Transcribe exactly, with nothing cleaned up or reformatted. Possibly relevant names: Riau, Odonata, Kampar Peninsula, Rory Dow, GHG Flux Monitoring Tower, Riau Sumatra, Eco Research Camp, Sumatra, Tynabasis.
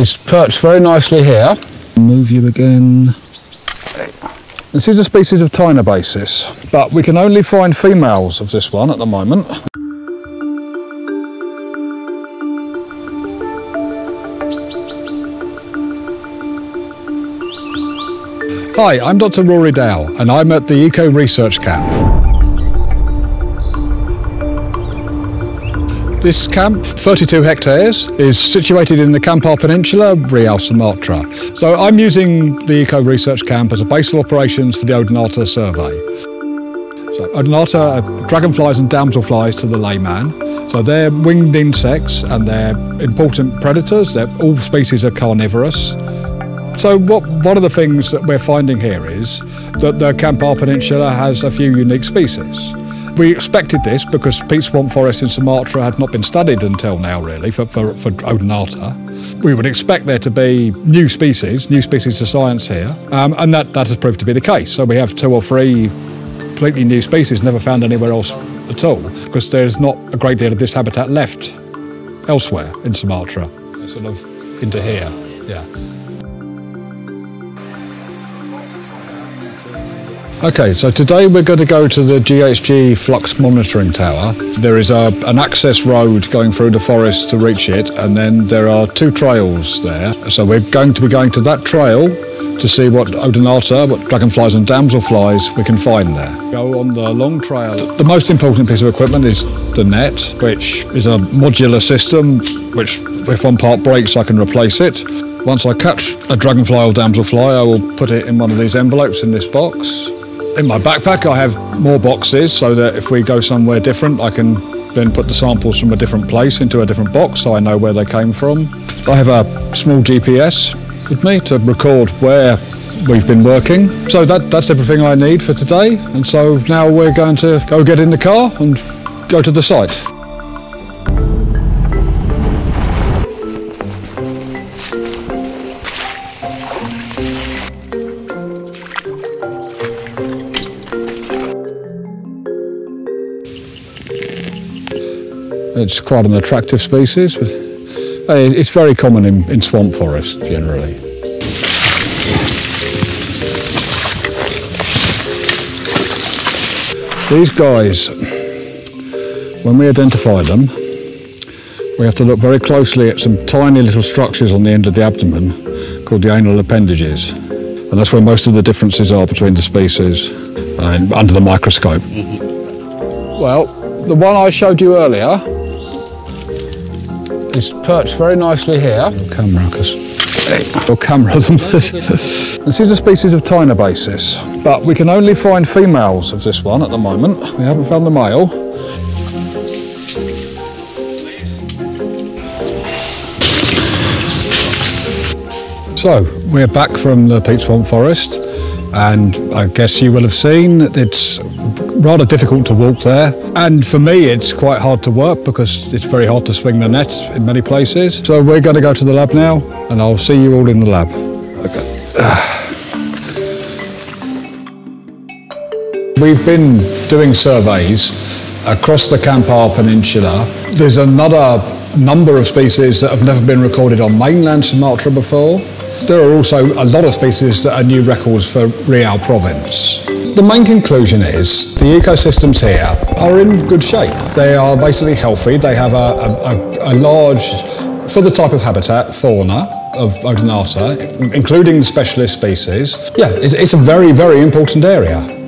is perched very nicely here. Move you again. This is a species of Tynabasis, but we can only find females of this one at the moment. Hi, I'm Doctor Rory Dow, and I'm at the Eco Research Camp. This camp, thirty-two hectares, is situated in the Kampar Peninsula, Riau, Sumatra. So I'm using the Eco Research Camp as a base of operations for the Odonata survey. So Odonata are dragonflies and damselflies to the layman. So they're winged insects and they're important predators. They're, all species are carnivorous. So what, one of the things that we're finding here is that the Kampar Peninsula has a few unique species. We expected this because peat swamp forests in Sumatra had not been studied until now, really, for, for, for Odonata. We would expect there to be new species, new species to science here, um, and that, that has proved to be the case. So we have two or three completely new species never found anywhere else at all, because there's not a great deal of this habitat left elsewhere in Sumatra. Sort of into here, yeah. Okay, so today we're going to go to the G H G Flux Monitoring Tower. There is a, an access road going through the forest to reach it, and then there are two trails there. So we're going to be going to that trail to see what Odonata, what dragonflies and damselflies we can find there. Go on the long trail. The most important piece of equipment is the net, which is a modular system, which if one part breaks, I can replace it. Once I catch a dragonfly or damselfly, I will put it in one of these envelopes in this box. In my backpack I have more boxes so that if we go somewhere different I can then put the samples from a different place into a different box so I know where they came from. I have a small G P S with me to record where we've been working. So that, that's everything I need for today, and so now we're going to go get in the car and go to the site. It's quite an attractive species, but it's very common in, in swamp forests generally. These guys, when we identify them, we have to look very closely at some tiny little structures on the end of the abdomen called the anal appendages. And that's where most of the differences are between the species and under the microscope. Well, the one I showed you earlier is perched very nicely here. Your camera, because your camera. This is a species of Tynabasis, but we can only find females of this one at the moment. We haven't found the male. So we're back from the peat swamp forest, and I guess you will have seen it's rather difficult to walk there, and for me it's quite hard to work because it's very hard to swing the net in many places. So we're going to go to the lab now, and I'll see you all in the lab. Okay. We've been doing surveys across the Kampar Peninsula. There's another number of species that have never been recorded on mainland Sumatra before. There are also a lot of species that are new records for Riau province. The main conclusion is the ecosystems here are in good shape. They are basically healthy. They have a, a, a large, for the type of habitat, fauna of Odonata, including the specialist species. Yeah, it's, it's a very, very important area.